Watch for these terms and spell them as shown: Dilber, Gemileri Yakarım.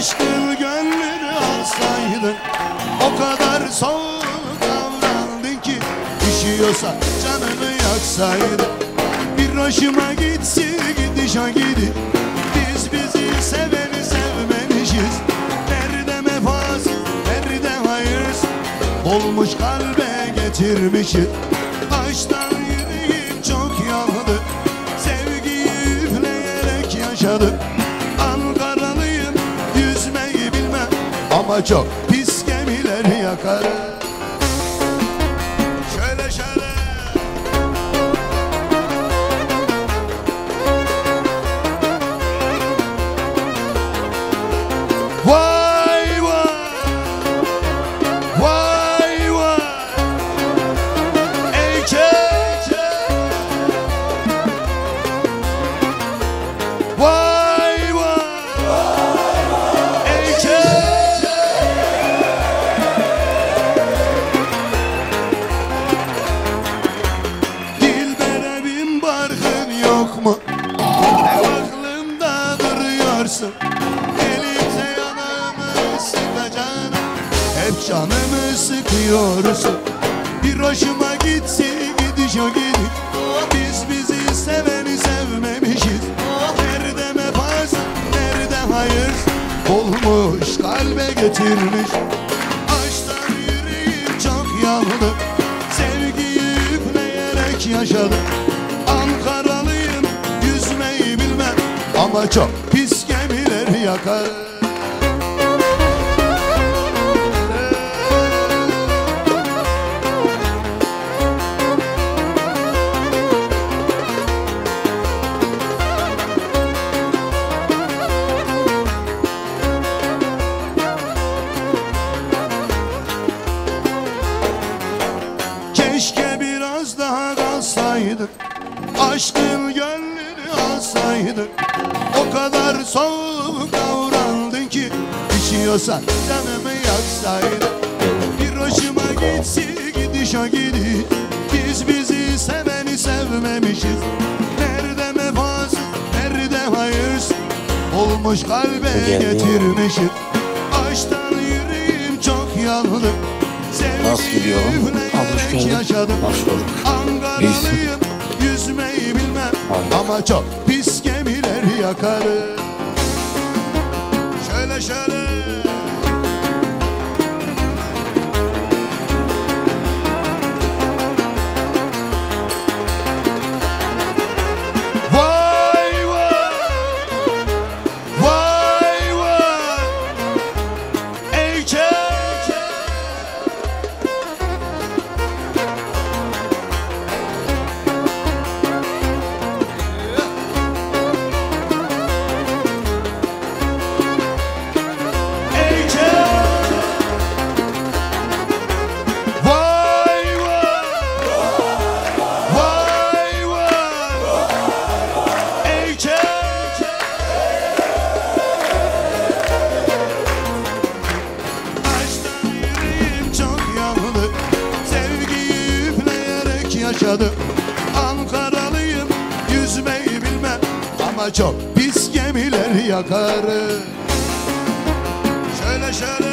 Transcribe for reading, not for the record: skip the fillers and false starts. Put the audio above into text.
aşkı gönlünü alsaydın, o kadar soğuk davrandın ki düşüyorsa canını yaksaydın. Bir hoşuma gitsin gidişa gidip, biz bizi seveni sevmemişiz. Nerede mefaz, nerede hayırs, olmuş kalbe getirmişiz. Taştan yüreğim çok yandı, sevgiyi üfleyerek yaşadım. Ankaralıyım, yüzmeyi bilmem ama çok pis gemileri yakarım. Şöyle şöyle. Vay vay, vay vay, erkek. Vay vay, erkek. Dilbere bin barkın yok mu? Hep aklımda duruyorsun. Hep canımı sıkıyorsun. Bir hoşuma gitsin gidiş o gidip, biz bizi seveni sevmemişiz. Nerede mefaz, nerede hayır, olmuş kalbe getirmiş. Aşktan yüreğim çok yandı, sevgiyi üfleyerek yaşadım. Ankaralıyım, yüzmeyi bilmem ama çok pis gemileri yakarım. Keşke biraz daha kalsaydık, aşkın gönlünü alsaydık. O kadar soğuk davrandın ki içiyorsan canımı yaksaydın. Bir hoşuma gitsin gidiş o gidiş, biz bizi seveni sevmemişiz. Nerede mefaz, nerede hayırs, olmuş kalbe getirmişiz. Aşktan yüreğim çok yandı, nasıl gidiyor? Hoş geldin. Hoş bulduk. Ankaralıyım, yüzmeyi bilmem ama çok pis gemileri yakarım. Şöyle şöyle. Vay vay, vay vay, erkek. Ankaralıyım, yüzmeyi bilmem ama çok pis gemileri yakarım. Şöyle şöyle.